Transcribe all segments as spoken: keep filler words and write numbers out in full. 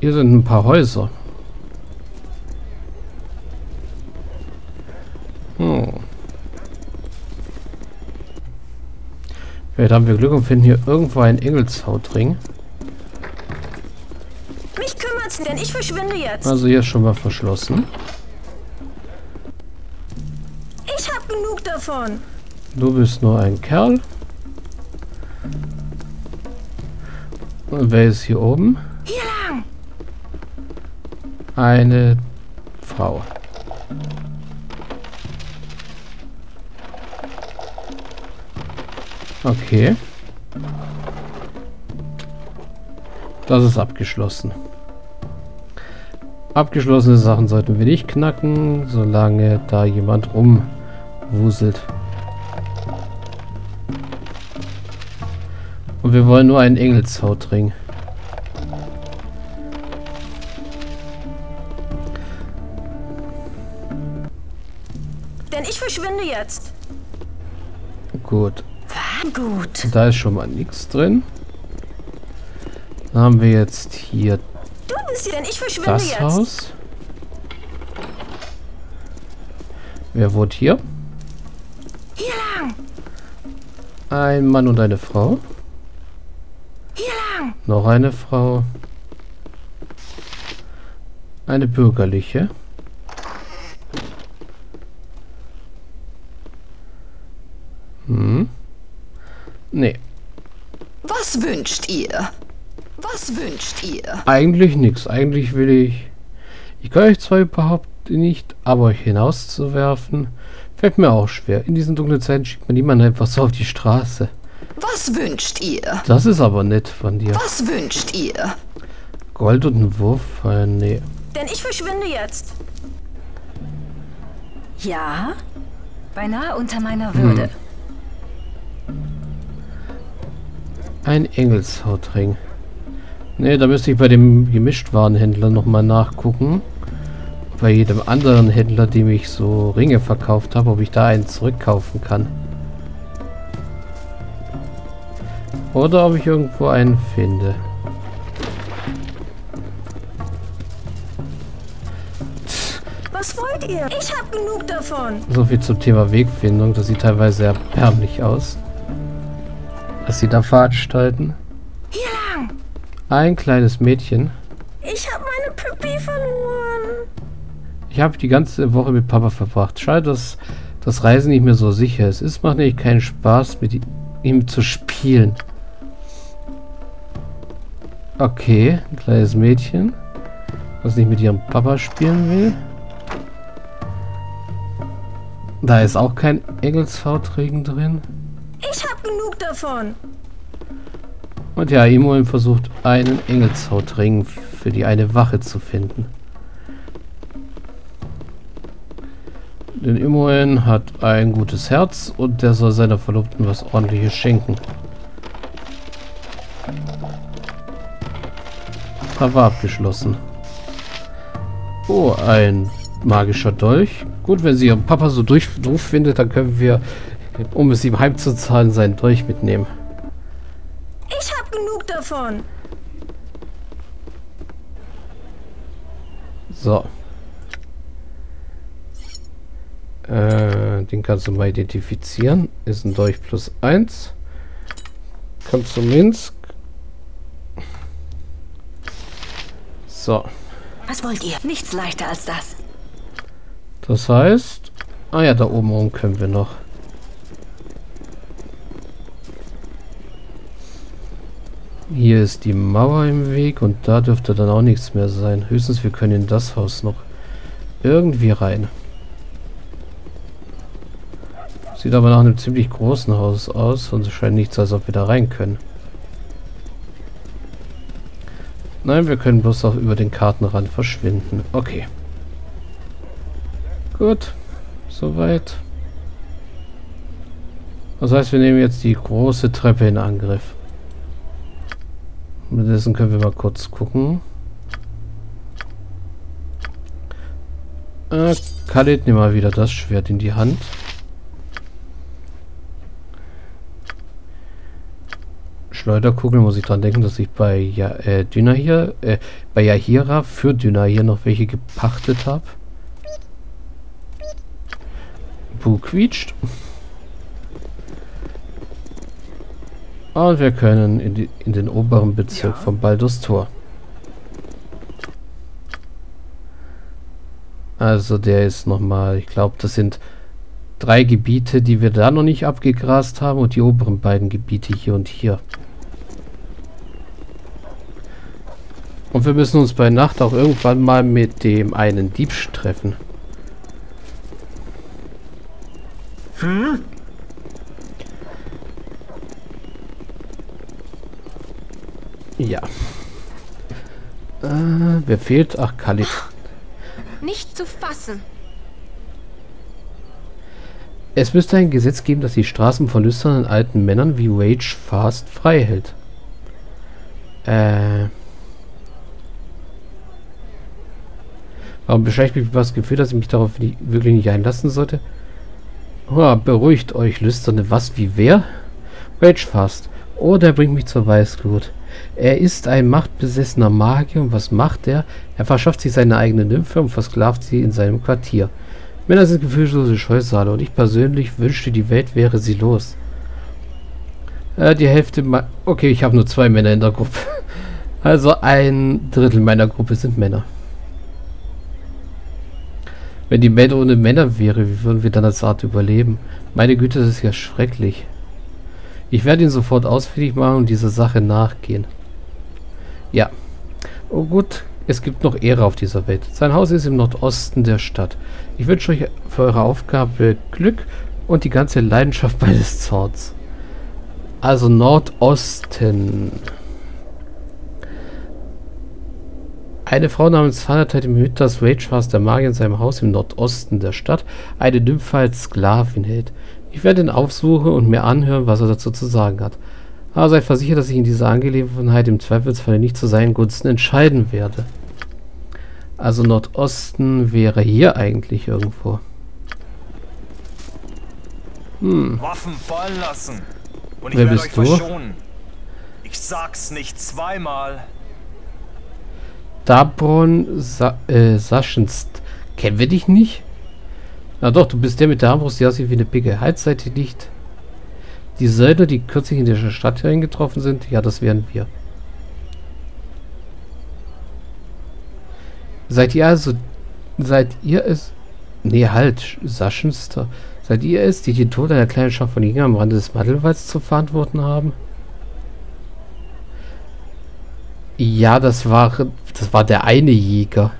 Hier sind ein paar Häuser. Hm. Vielleicht haben wir Glück und finden hier irgendwo einen Engelshautring. Mich kümmert's, denn ich verschwinde jetzt. Also hier ist schon mal verschlossen. Ich hab genug davon. Du bist nur ein Kerl. Und wer ist hier oben? Hier lang. Eine Frau. Okay. Das ist abgeschlossen. Abgeschlossene Sachen sollten wir nicht knacken, solange da jemand rumwuselt. Und wir wollen nur einen Engelshautring. Denn ich verschwinde jetzt. Gut. Gut. Da ist schon mal nichts drin. Dann haben wir jetzt hier, du bist hier, denn ich verschwinde das jetzt. Haus. Wer wohnt hier? Hier lang. Ein Mann und eine Frau. Hier lang. Noch eine Frau. Eine bürgerliche. Hm. Nee. Was wünscht ihr? Was wünscht ihr? Eigentlich nichts. Eigentlich will ich... Ich kann euch zwar überhaupt nicht, aber euch hinauszuwerfen, fällt mir auch schwer. In diesen dunklen Zeiten schickt man niemanden einfach so auf die Straße. Was wünscht ihr? Das ist aber nett von dir. Was wünscht ihr? Gold und ein Wurf? Äh, nee. Denn ich verschwinde jetzt. Ja? Beinahe unter meiner Würde. Hm. Ein Engelshautring. Ne, da müsste ich bei dem Gemischtwarenhändler nochmal nachgucken. Bei jedem anderen Händler, dem ich so Ringe verkauft habe, ob ich da einen zurückkaufen kann. Oder ob ich irgendwo einen finde. Was wollt ihr? Ich hab genug davon. So viel zum Thema Wegfindung. Das sieht teilweise erbärmlich aus, was sie da veranstalten. Hier lang. Ein kleines Mädchen. Ich habe meine Püppi verloren. Ich habe die ganze Woche mit Papa verbracht. Schade, dass das Reisen nicht mehr so sicher ist. Es macht nämlich keinen Spaß, mit ihm zu spielen. Okay, ein kleines Mädchen, das nicht mit ihrem Papa spielen will. Da ist auch kein Engelshautring drin. Ich habe genug davon. Und ja, Imoen versucht, einen Engelshautring für die eine Wache zu finden. Denn Imoen hat ein gutes Herz und der soll seiner Verlobten was Ordentliches schenken. Da war abgeschlossen. Oh, ein magischer Dolch. Gut, wenn sie ihren Papa so durch doof findet, dann können wir, um es ihm heimzuzahlen, seinen Dolch mitnehmen. Ich hab genug davon. So. Äh, den kannst du mal identifizieren. Ist ein Dolch plus eins. Kommst du Minsk. So. Was wollt ihr? Nichts leichter als das. Das heißt... Ah ja, da oben rum können wir noch. Hier ist die Mauer im Weg und da dürfte dann auch nichts mehr sein. Höchstens wir können in das Haus noch irgendwie rein. Sieht aber nach einem ziemlich großen Haus aus und es scheint nichts, als ob wir da rein können. Nein, wir können bloß auch über den Kartenrand verschwinden. Okay. Gut. Soweit. Das heißt, wir nehmen jetzt die große Treppe in Angriff. Mit dessen können wir mal kurz gucken. Äh, Khalid, nimm mal wieder das Schwert in die Hand. Schleuderkugel muss ich dran denken, dass ich bei ja, äh, Dynaheir, äh, bei Jaheira für Dynaheir noch welche gepachtet habe. Bu quietscht. Und wir können in, die, in den oberen Bezirk ja. von Baldurstor. Also der ist nochmal, ich glaube, das sind drei Gebiete, die wir da noch nicht abgegrast haben und die oberen beiden Gebiete hier und hier. Und wir müssen uns bei Nacht auch irgendwann mal mit dem einen Dieb treffen. Hm? Ja. Äh, wer fehlt? Ach, Khalid. Nicht zu fassen. Es müsste ein Gesetz geben, das die Straßen von lüsternen alten Männern wie Rage Fast frei hält. Äh. Warum beschleicht mich das Gefühl, dass ich mich darauf nicht, wirklich nicht einlassen sollte? Oh, beruhigt euch, Lüsterne. Was, wie, wer? Rage Fast. Oh, der bringt mich zur Weißglut. Er ist ein machtbesessener Magier. Und was macht er? Er verschafft sich seine eigene Nymphe und versklavt sie in seinem Quartier. Männer sind gefühlslose Scheusale und ich persönlich wünschte, die Welt wäre sie los. Äh, die Hälfte... Okay, ich habe nur zwei Männer in der Gruppe. Also ein Drittel meiner Gruppe sind Männer. Wenn die Welt ohne Männer wäre, wie würden wir dann als Art überleben? Meine Güte, das ist ja schrecklich. Ich werde ihn sofort ausfindig machen und dieser Sache nachgehen. Ja. Oh gut, es gibt noch Ehre auf dieser Welt. Sein Haus ist im Nordosten der Stadt. Ich wünsche euch für eure Aufgabe Glück und die ganze Leidenschaft meines Zorns. Also Nordosten. Eine Frau namens Fanderteid im Hütters Fast, der Magier in seinem Haus im Nordosten der Stadt, eine Nymphe als Sklavin hält. Ich werde ihn aufsuchen und mir anhören, was er dazu zu sagen hat. Aber seid versichert, dass ich in dieser Angelegenheit im Zweifelsfall nicht zu seinen Gunsten entscheiden werde. Also Nordosten wäre hier eigentlich irgendwo. Hm. Waffen fallen lassen. Und ich Wer bist euch du? Ich sag's nicht zweimal. Dabron Sa äh, Saschenst. Kennen wir dich nicht? Na doch, du bist der mit der Armbrust, die aussieht wie eine Picke. Halt, seid ihr nicht. Die Söldner, die kürzlich in der Stadt hereingetroffen sind, ja, das wären wir. Seid ihr also... Seid ihr es... Nee, halt, Saschenster. Seid ihr es, die den Tod einer kleinen Schar von Jägern am Rande des Madelwalds zu verantworten haben? Ja, das war... Das war der eine Jäger.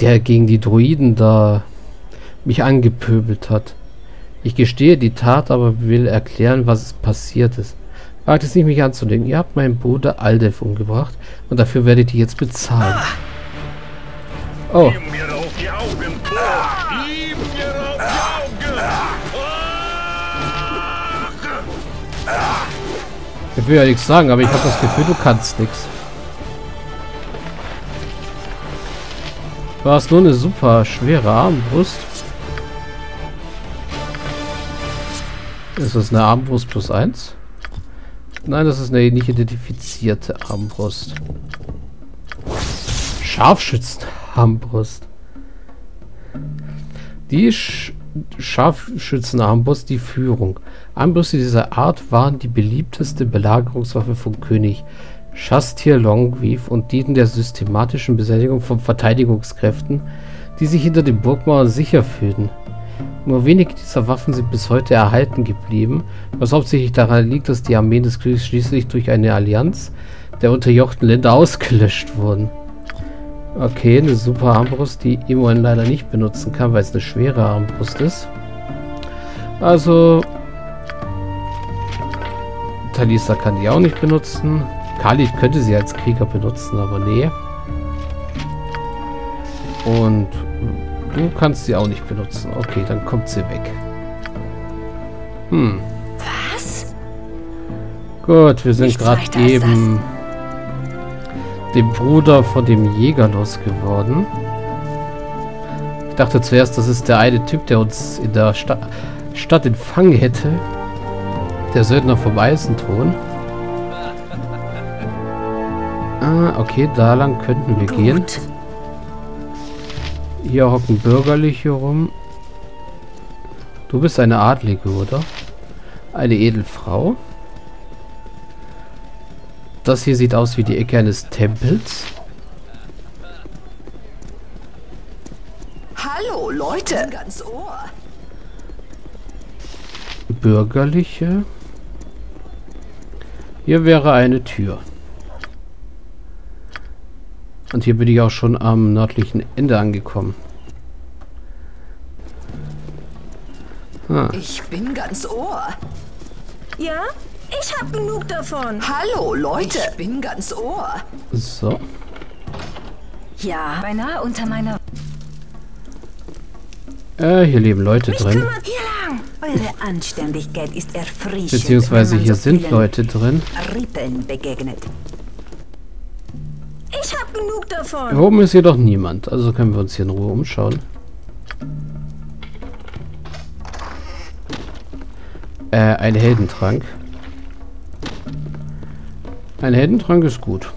Der gegen die Druiden da mich angepöbelt hat. Ich gestehe die Tat, aber will erklären, was passiert ist. Wagt es nicht, mich anzudenken. Ihr habt meinen Bruder Aldev umgebracht und dafür werdet ihr jetzt bezahlen. Oh. Ich will ja nichts sagen, aber ich habe das Gefühl, du kannst nichts. Du hast nur eine super schwere Armbrust. Ist das eine Armbrust plus eins? Nein, das ist eine nicht identifizierte Armbrust. Scharfschützen-Armbrust. Die Sch Scharfschützen-Armbrust, die Führung. Armbrüste dieser Art waren die beliebteste Belagerungswaffe von König Schastier Longweave und dienten der systematischen Beseitigung von Verteidigungskräften, die sich hinter den Burgmauern sicher fühlten. Nur wenige dieser Waffen sind bis heute erhalten geblieben, was hauptsächlich daran liegt, dass die Armeen des Krieges schließlich durch eine Allianz der unterjochten Länder ausgelöscht wurden. Okay, eine super Armbrust, die Imoen leider nicht benutzen kann, weil es eine schwere Armbrust ist. Also... Talisa kann die auch nicht benutzen. Khalid könnte sie als Krieger benutzen, aber nee. Und... Du kannst sie auch nicht benutzen. Okay, dann kommt sie weg. Hm. Was? Gut, wir sind gerade eben dem Bruder von dem Jäger losgeworden. Ich dachte zuerst, das ist der eine Typ, der uns in der Sta- Stadt in Fang hätte. Der Söldner vom Eisenthron. Ah, okay, da lang könnten wir Gut. gehen. Hier hocken Bürgerliche rum. Du bist eine Adlige, oder? Eine Edelfrau. Das hier sieht aus wie die Ecke eines Tempels. Hallo, Leute! Ganz Ohr. Bürgerliche. Hier wäre eine Tür. Und hier bin ich auch schon am nördlichen Ende angekommen. Ah. Ich bin ganz Ohr. Ja, ich hab genug davon. Hallo, Leute. Ich bin ganz Ohr. So. Ja, beinahe unter meiner... Äh, hier leben Leute Mich drin. Eure Anständigkeit ist erfrischend. Beziehungsweise hier sind Leute drin. Rippen begegnet. Ich hab genug davon. Hier oben ist jedoch niemand, also können wir uns hier in Ruhe umschauen. Äh, ein Heldentrank. Ein Heldentrank ist gut.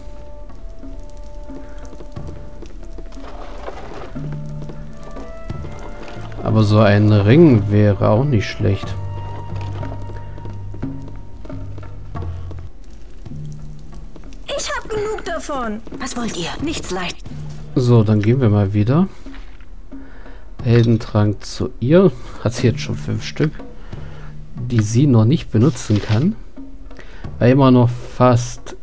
Aber so ein Ring wäre auch nicht schlecht. Ich hab genug davon. Was wollt ihr? Nichts leicht. So, dann gehen wir mal wieder. Heldentrank zu ihr. Hat sie jetzt schon fünf Stück, die sie noch nicht benutzen kann. Weil immer noch fast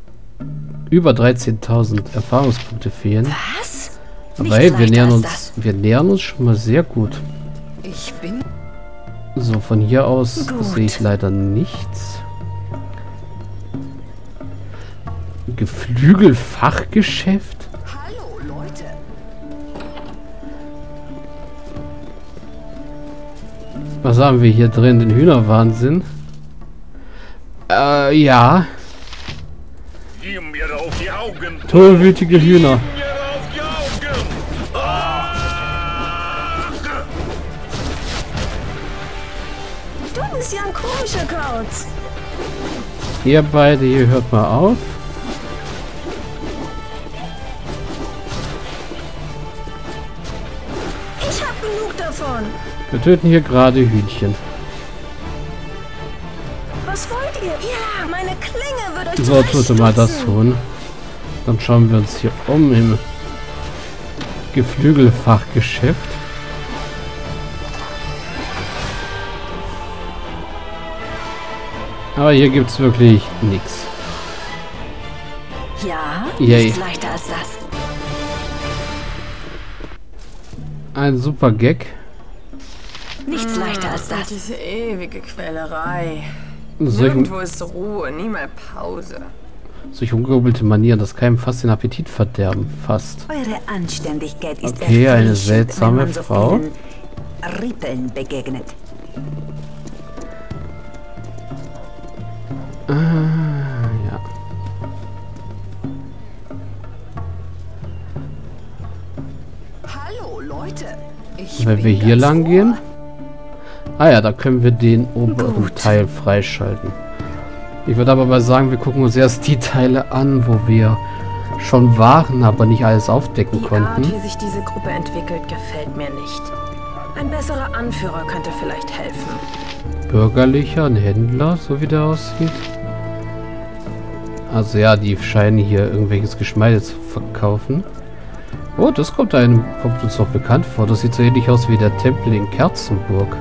über dreizehntausend Erfahrungspunkte fehlen. Was? Aber hey, wir nähern uns, wir nähern uns schon mal sehr gut. Ich bin so, von hier aus Gut. sehe ich leider nichts. Geflügelfachgeschäft? Hallo, Leute. Was haben wir hier drin? Den Hühnerwahnsinn? Äh, ja. Gib mir auf die Augen. Tollwütige Hühner. Ihr beide, hier hört mal auf. Ich hab genug davon. Wir töten hier gerade Hühnchen. Was wollt ihr? Ja, meine Klinge wird euch so, tut ihr mal das tun. Dann schauen wir uns hier um im Geflügelfachgeschäft. Aber hier gibt's wirklich nichts. Ja, nichts leichter als das. Ein super Gag. Nichts leichter als das. Diese ewige Quälerei. Nirgendwo ist Ruhe, nie mal Pause. Solche ungehobelte Manieren, das kann ihm fast den Appetit verderben. Fast. Eure Anständigkeit ist okay, eine seltsame Frau. Rippeln begegnet. Ah, ja. Hallo, Leute. Ich Wenn wir hier lang gehen. Ah ja, da können wir den oberen Gut. Teil freischalten. Ich würde aber mal sagen, wir gucken uns erst die Teile an, wo wir schon waren, aber nicht alles aufdecken die konnten. Art, wie sich diese Gruppe entwickelt, gefällt mir nicht. Ein besserer Anführer könnte vielleicht helfen. Bürgerlicher, ein Händler, so wie der aussieht. Also ja, die scheinen hier irgendwelches Geschmeide zu verkaufen. Oh, das kommt einem kommt uns doch bekannt vor. Das sieht so ähnlich aus wie der Tempel in Kerzenburg.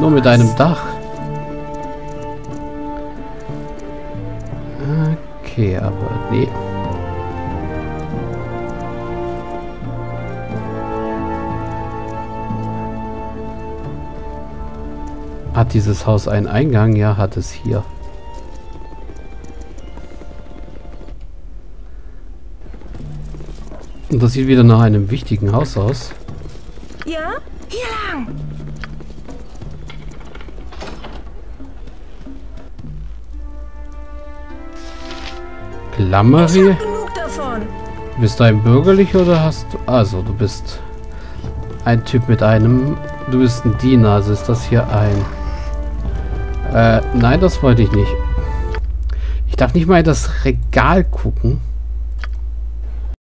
Nur mit einem Dach. Okay, aber nee. Hat dieses Haus einen Eingang? Ja, hat es hier. Und das sieht wieder nach einem wichtigen Haus aus. Ja, hier lang. Klammeri? Bist du ein Bürgerlicher oder hast du... Also, du bist ein Typ mit einem... Du bist ein Diener, also ist das hier ein... Äh, nein, das wollte ich nicht. Ich darf nicht mal in das Regal gucken.